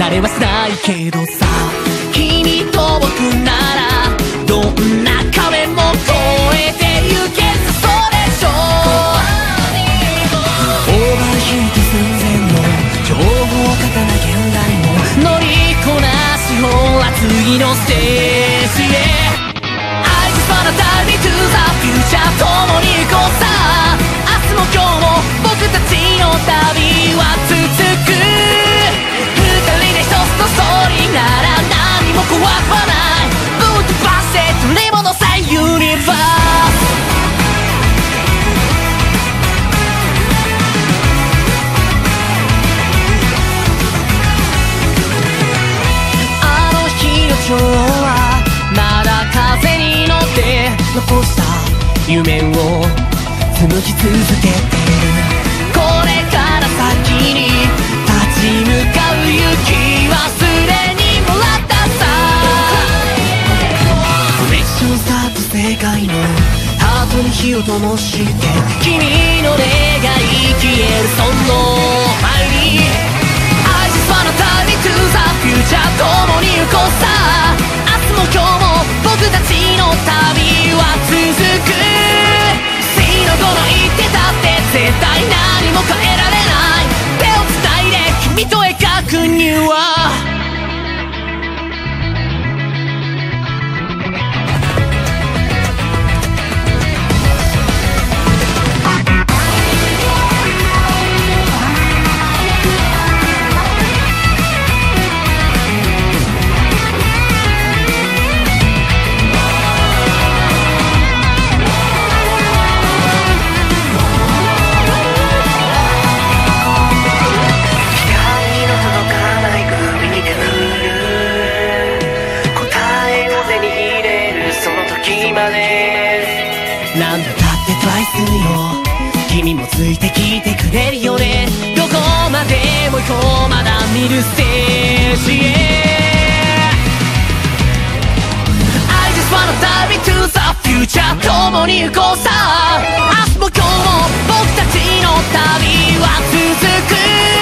なれはしないけどさ、君と僕ならどんな壁も越えてゆけそうでしょう。オーバーヒート寸前の情報を勝たな現代も乗りこなし、ほら次のステージへ。 I just wanna dive into the future、 共に行こうさ、明日も今日も僕たちの旅は続く。 ストーリーなら何も怖くはない、ぶっ飛ばせ取り戻せユニバース。あの日の情はまだ風に乗って残した夢を紡ぎ続けてる。これから先に立ち向かう勇気、 世界のハートに火を灯して、君の願い消えるその前に I just wanna dive into the future、 共に行こうさ、明日も今日も僕たちの旅は続く。死の子の言ってたって絶対何も変えられない、手をつないで君と描くには。 なんだってトライするよ、君もついてきてくれるよね、どこまでも行こう、まだ見るステージへ。 I just wanna dive into the future、 共に行こうさ、明日も今日も僕たちの旅は続く。